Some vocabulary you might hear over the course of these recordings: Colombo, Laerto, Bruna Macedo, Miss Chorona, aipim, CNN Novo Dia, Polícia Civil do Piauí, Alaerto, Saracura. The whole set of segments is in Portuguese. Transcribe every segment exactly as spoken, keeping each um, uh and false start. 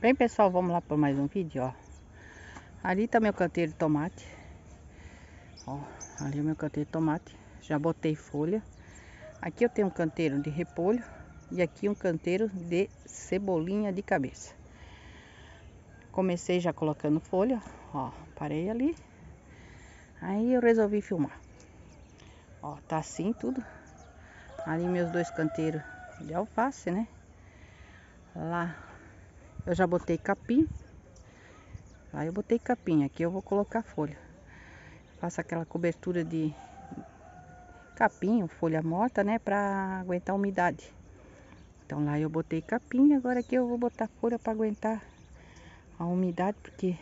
Bem, pessoal, vamos lá para mais um vídeo, ó. Ali tá meu canteiro de tomate. Ó, ali é meu canteiro de tomate. Já botei folha. Aqui eu tenho um canteiro de repolho e aqui um canteiro de cebolinha de cabeça. Comecei já colocando folha, ó, parei ali. Aí eu resolvi filmar. Ó, tá assim tudo. Ali meus dois canteiros de alface, né? Lá eu já botei capim. Lá eu botei capim, aqui eu vou colocar folha. Faço aquela cobertura de capim, folha morta, né? Pra aguentar a umidade. Então lá eu botei capim, agora aqui eu vou botar folha pra aguentar a umidade, porque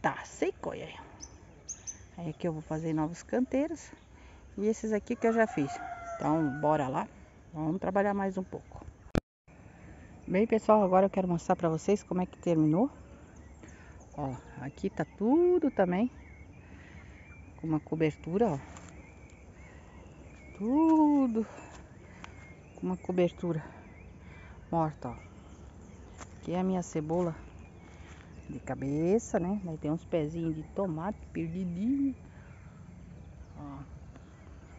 tá seco. Aí Aí aqui eu vou fazer novos canteiros. E esses aqui que eu já fiz. Então bora lá, vamos trabalhar mais um pouco. Bem, pessoal, agora eu quero mostrar pra vocês como é que terminou. Ó, aqui tá tudo também com uma cobertura, ó. Tudo com uma cobertura morta, ó. Aqui é a minha cebola de cabeça, né? Daí tem uns pezinhos de tomate perdidinho. Ó,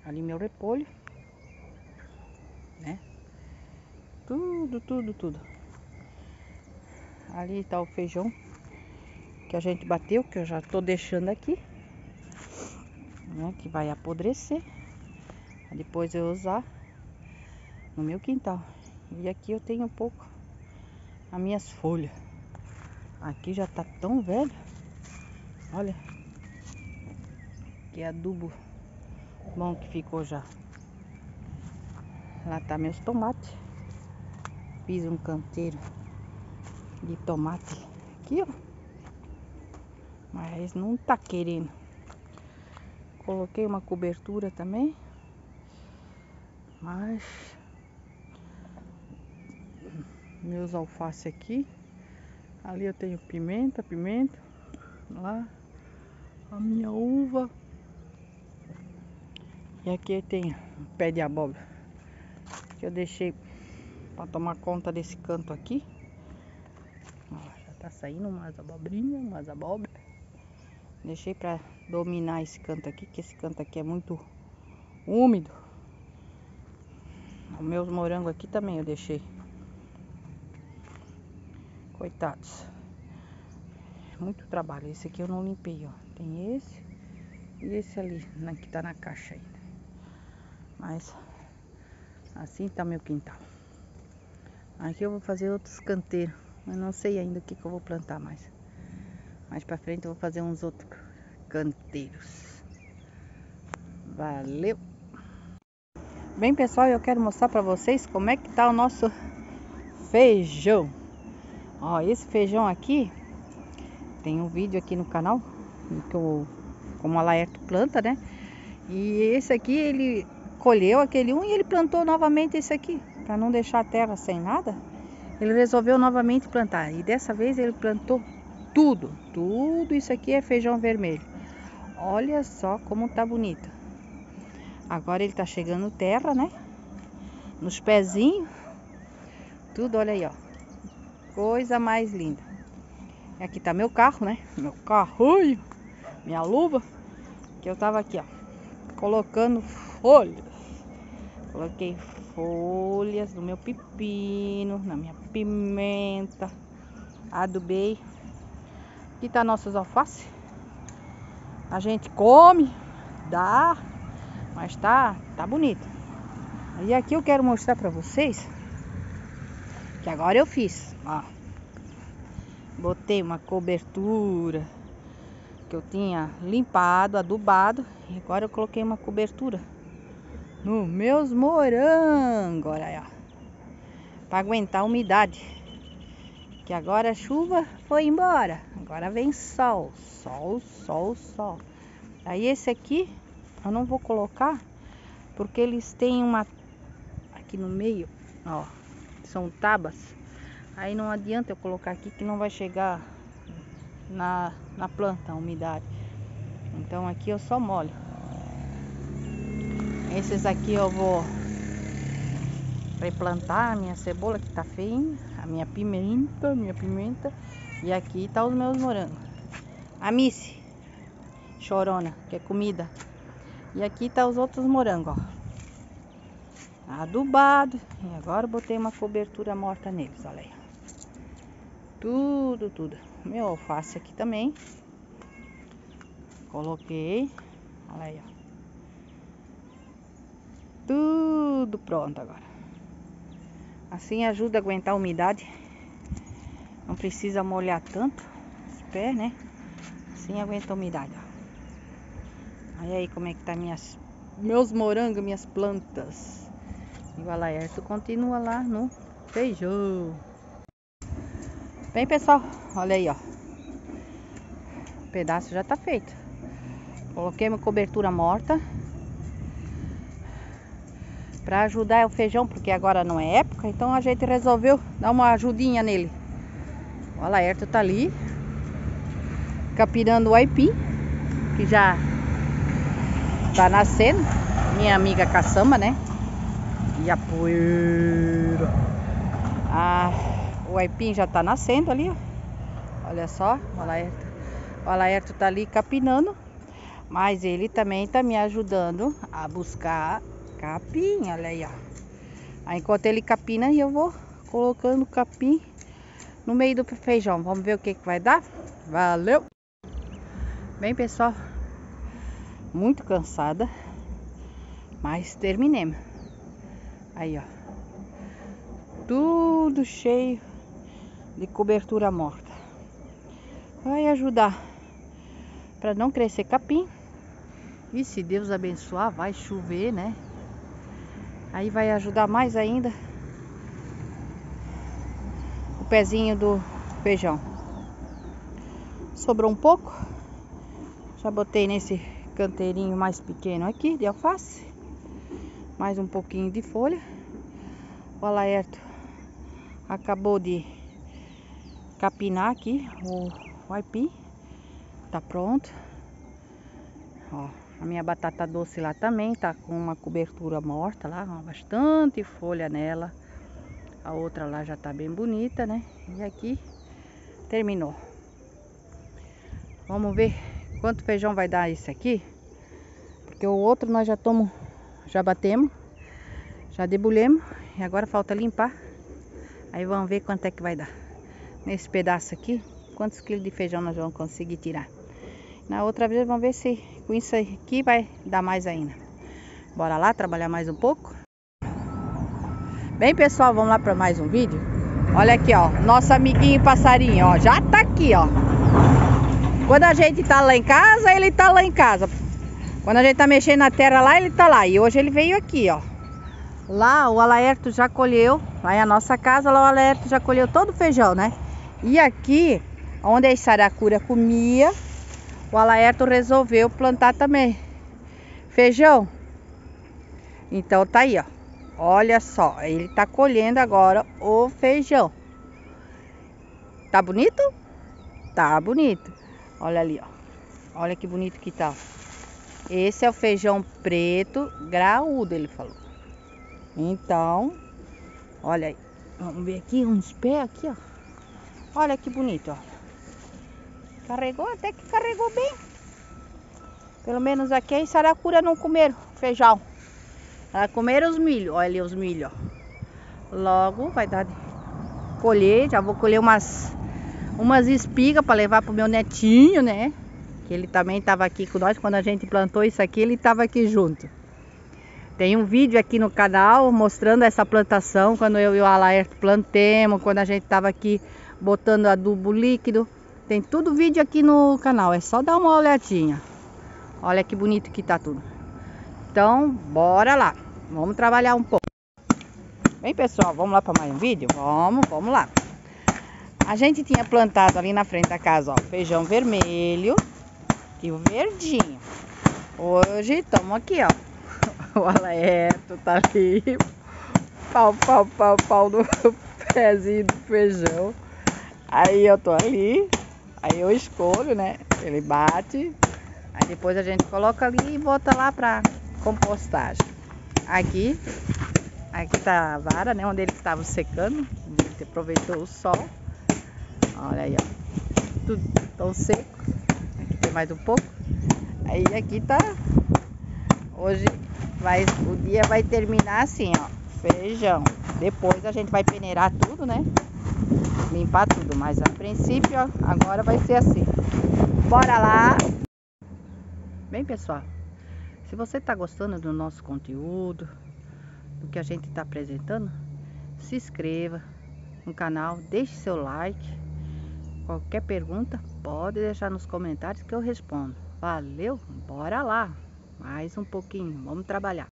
ali meu repolho, né? Tudo, tudo, tudo. Ali tá o feijão que a gente bateu, que eu já tô deixando aqui, né? Que vai apodrecer. Depois eu usar no meu quintal. E aqui eu tenho um pouco as minhas folhas. Aqui já tá tão velho. Olha. Que é adubo bom que ficou já. Lá tá meus tomates. Fiz um canteiro de tomate aqui, ó. Mas não tá querendo. Coloquei uma cobertura também. Mas meus alface aqui. Ali eu tenho pimenta, pimenta. Lá a minha uva. E aqui eu tenho pé de abóbora, que eu deixei para tomar conta desse canto aqui. Ó, já tá saindo umas abobrinhas, umas abóbora. Deixei para dominar esse canto aqui, que esse canto aqui é muito úmido. Os meus morangos aqui também eu deixei. Coitados. Muito trabalho. Esse aqui eu não limpei, ó. Tem esse e esse ali, na, que tá na caixa ainda. Mas assim tá meu quintal. Aqui eu vou fazer outros canteiros. Eu não sei ainda o que que eu vou plantar mais. Mais pra frente eu vou fazer uns outros canteiros. Valeu! Bem, pessoal, eu quero mostrar pra vocês como é que tá o nosso feijão. Ó, esse feijão aqui, tem um vídeo aqui no canal, que eu, como a Laerto planta, né? E esse aqui, ele colheu aquele um e ele plantou novamente esse aqui, para não deixar a terra sem nada. Ele resolveu novamente plantar, e dessa vez ele plantou tudo, tudo isso aqui é feijão vermelho. Olha só como tá bonito. Agora ele tá chegando terra, né? Nos pezinhos, tudo, olha aí, ó. Coisa mais linda. Aqui tá meu carro, né? Meu carro, minha luva. Que eu tava aqui, ó, colocando folhas. Coloquei folhas no meu pepino, na minha pimenta. Adubei. Aqui tá nossos alfaces. A gente come, dá, mas tá, tá bonito. E aqui eu quero mostrar pra vocês que agora eu fiz, ó. Botei uma cobertura que eu tinha limpado, adubado, e agora eu coloquei uma cobertura nos meus morangos, olha aí, ó, para aguentar a umidade. Que agora a chuva foi embora, agora vem sol, sol, sol, sol. Aí esse aqui eu não vou colocar porque eles têm uma aqui no meio, ó. São tabas, aí não adianta eu colocar aqui que não vai chegar na, na planta a umidade. Então aqui eu só molho. Esses aqui eu vou replantar a minha cebola que tá feinha. a minha pimenta, minha pimenta. E aqui tá os meus morangos. A Miss Chorona, que é comida. E aqui tá os outros morangos, ó. Adubado. E agora eu botei uma cobertura morta neles, olha aí. Tudo, tudo. Meu alface aqui também. Coloquei. Olha aí, ó. Tudo pronto agora. Assim ajuda a aguentar a umidade. Não precisa molhar tanto os pés, né? Assim aguenta a umidade, ó. Olha aí como é que tá minhas, meus morangos, minhas plantas. E o Alaerto continua lá no feijão. Bem, pessoal, olha aí, ó. O pedaço já tá feito. Coloquei uma cobertura morta para ajudar o feijão, porque agora não é época, então a gente resolveu dar uma ajudinha nele. O Laerto tá ali capirando o aipim, que já tá nascendo. Minha amiga caçamba, né? E a poeira. Ah, o aipim já tá nascendo ali, ó. Olha só, o Laerto. O Laerto tá ali capinando, mas ele também tá me ajudando a buscar capim, olha aí, ó. Aí, enquanto ele capina, eu vou colocando capim no meio do feijão. Vamos ver o que que vai dar. Valeu! Bem, pessoal, muito cansada, mas terminemos. Aí, ó. Tudo cheio de cobertura morta. Vai ajudar para não crescer capim. E se Deus abençoar, vai chover, né? Aí vai ajudar mais ainda o pezinho do feijão. Sobrou um pouco. Já botei nesse canteirinho mais pequeno aqui de alface. Mais um pouquinho de folha. O Alaerto acabou de capinar aqui o, o aipim. Tá pronto. Ó, a minha batata doce lá também tá com uma cobertura morta lá, bastante folha nela. A outra lá já tá bem bonita, né? E aqui terminou. Vamos ver quanto feijão vai dar esse aqui, porque o outro nós já tomo, já batemos, já debulhemos, e agora falta limpar. Aí vamos ver quanto é que vai dar nesse pedaço aqui, quantos quilos de feijão nós vamos conseguir tirar. Na outra vez vamos ver se com isso aqui vai dar mais ainda. Bora lá trabalhar mais um pouco. Bem, pessoal, vamos lá para mais um vídeo. Olha aqui, ó, nosso amiguinho passarinho, ó, já tá aqui, ó. Quando a gente tá lá em casa, ele tá lá em casa. Quando a gente tá mexendo na terra lá, ele tá lá. E hoje ele veio aqui, ó. Lá o Alaerto já colheu, lá é a nossa casa, lá o Alaerto já colheu todo o feijão, né? E aqui, onde a Saracura comia, o Alaerto resolveu plantar também feijão. Então tá aí, ó. Olha só, ele tá colhendo agora o feijão. Tá bonito? Tá bonito. Olha ali, ó. Olha que bonito que tá. Esse é o feijão preto graúdo, ele falou. Então, olha aí. Vamos ver aqui uns pés aqui, ó. Olha que bonito, ó. Carregou, até que carregou bem. Pelo menos aqui em Saracura não comeram feijão. Ela comeram os milho, olha ali os milho, ó. Logo vai dar de colher, já vou colher umas umas espigas para levar pro meu netinho, né? Que ele também tava aqui com nós quando a gente plantou isso aqui, ele tava aqui junto. Tem um vídeo aqui no canal mostrando essa plantação quando eu e o Alaerto plantemos, quando a gente tava aqui botando adubo líquido. Tem tudo vídeo aqui no canal, é só dar uma olhadinha. Olha que bonito que tá tudo. Então, bora lá. Vamos trabalhar um pouco. Bem, pessoal, vamos lá para mais um vídeo? Vamos, vamos lá. A gente tinha plantado ali na frente da casa, ó, feijão vermelho e o verdinho. Hoje, estamos aqui, ó. O Alaerto tá ali. Pau, pau, pau, pau no pezinho do feijão. Aí eu tô ali, aí eu escolho, né? Ele bate, aí depois a gente coloca ali e bota lá pra compostagem. Aqui, aqui tá a vara, né? Onde ele estava secando, gente aproveitou o sol. Olha aí, ó. Tudo tão seco. Aqui tem mais um pouco. Aí aqui tá. Hoje vai, o dia vai terminar assim, ó. Feijão. Depois a gente vai peneirar tudo, né? Limpar tudo. Mas a princípio, ó, agora vai ser assim. Bora lá! Bem, pessoal, se você tá gostando do nosso conteúdo, do que a gente tá apresentando, se inscreva no canal, deixe seu like. Qualquer pergunta, pode deixar nos comentários que eu respondo. Valeu, bora lá! Mais um pouquinho, vamos trabalhar.